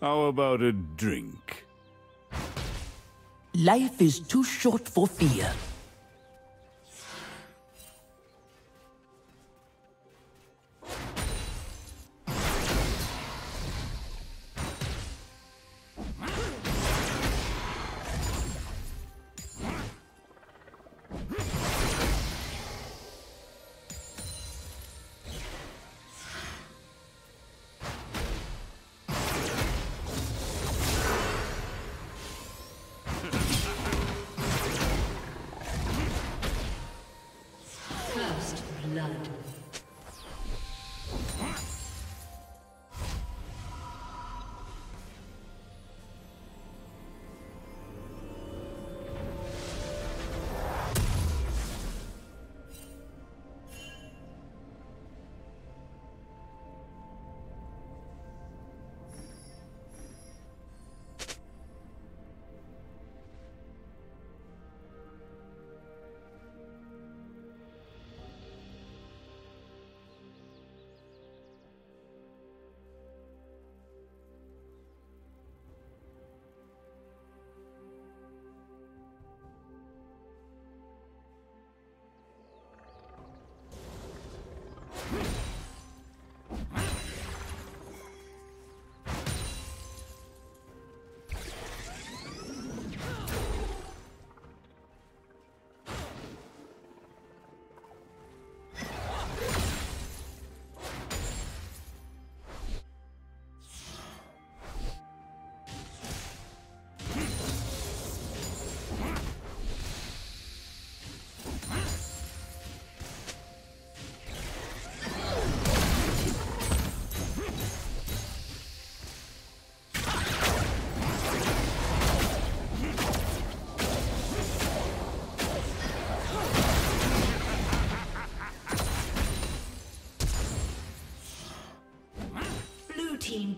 How about a drink? Life is too short for fear.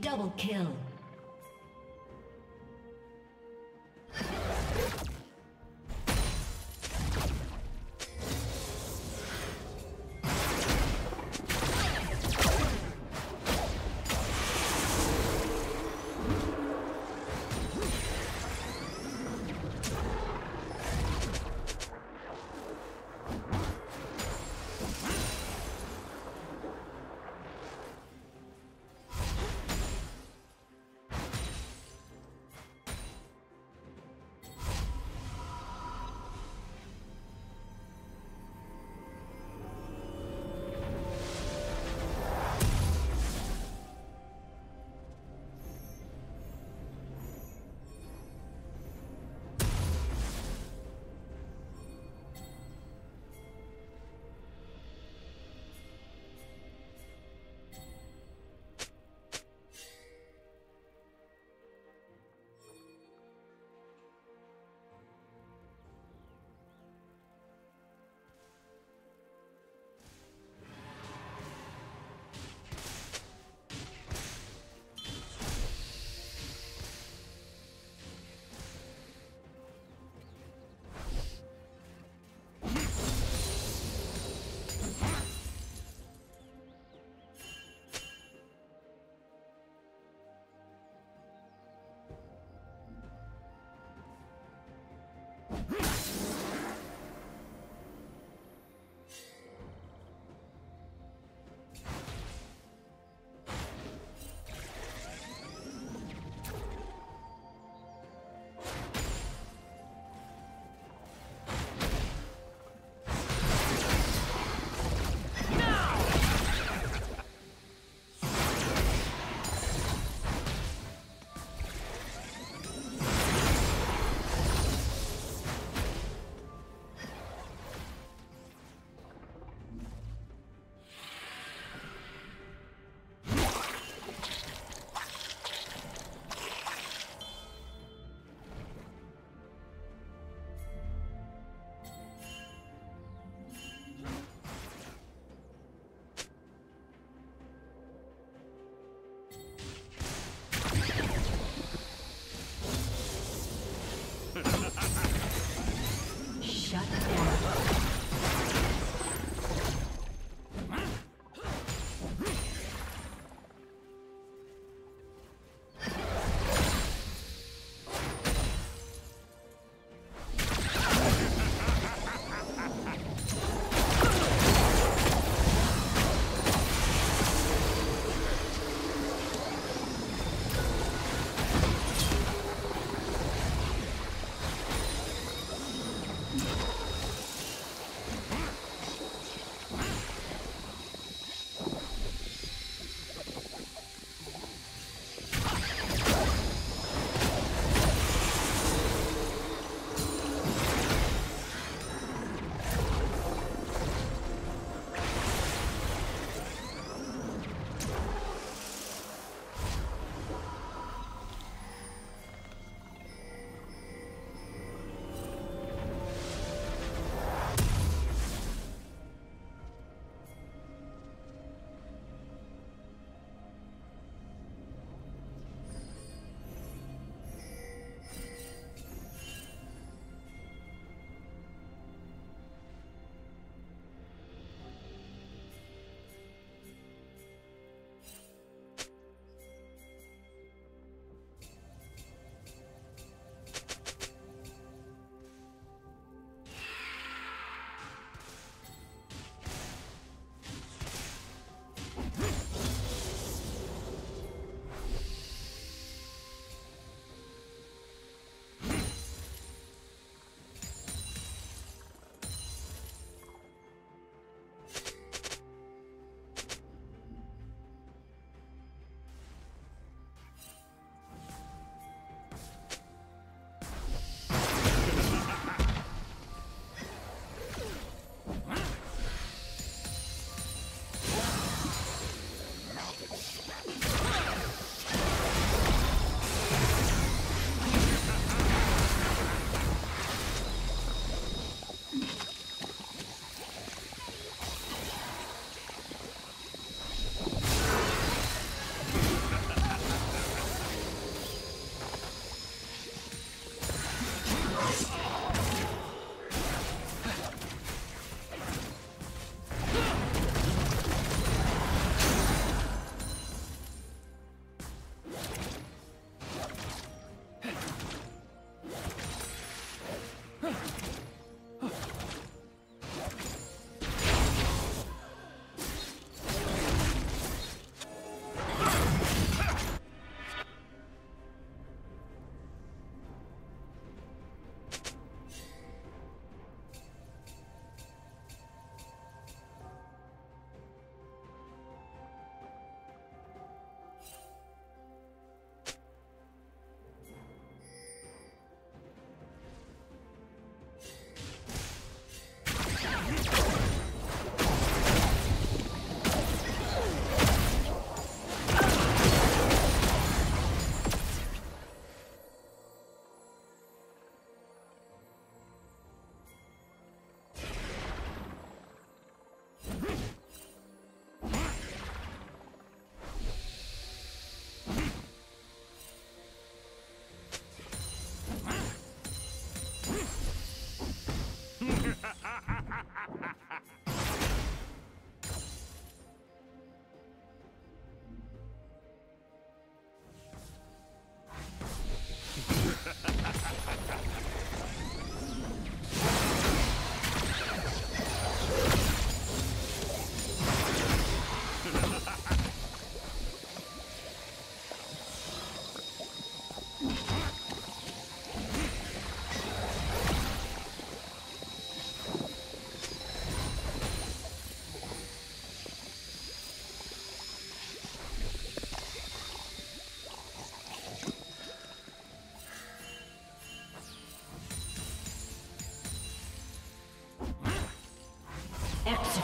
Double kill.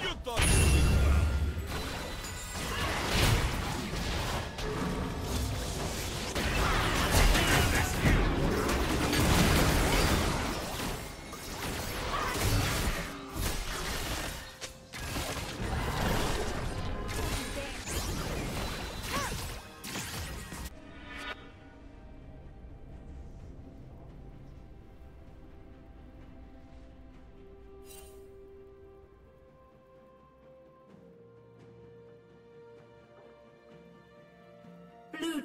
You thought you were Blue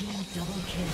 Team double kill.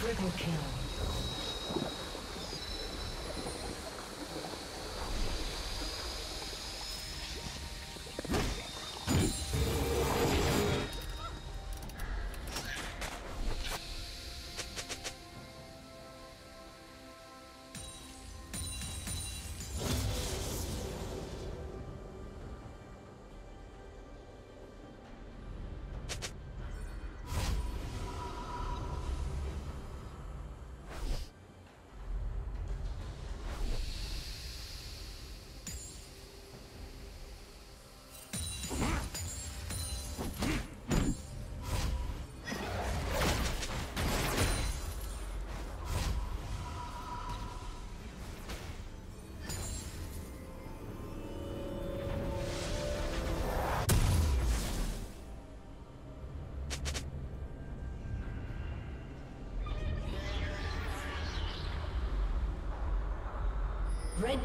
Triple kill. Red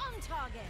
On target!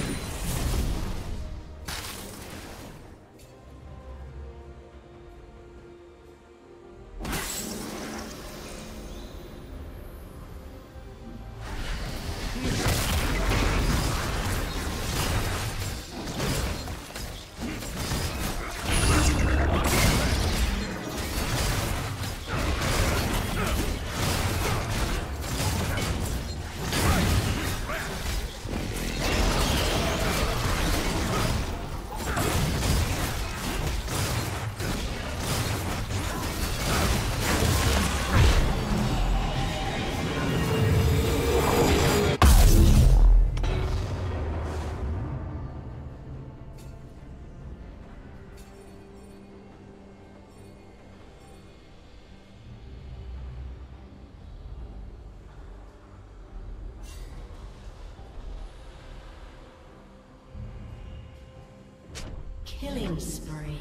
Killing spree.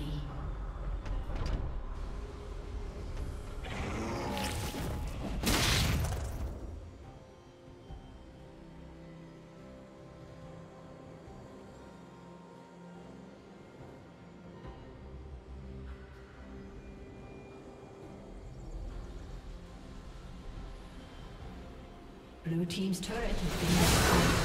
Blue team's turret has been destroyed.